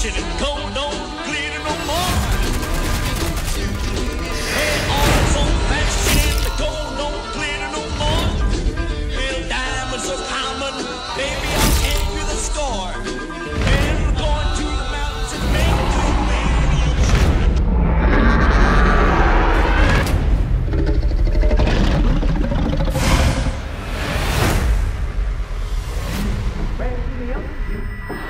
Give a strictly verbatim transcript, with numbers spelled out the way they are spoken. shit and go no clear no more. Head on so fast shit and go no clear no more. Real diamonds are common, baby, I'll hand you the score. And we're going to the mountains and make it to the ocean. Baby, the ocean.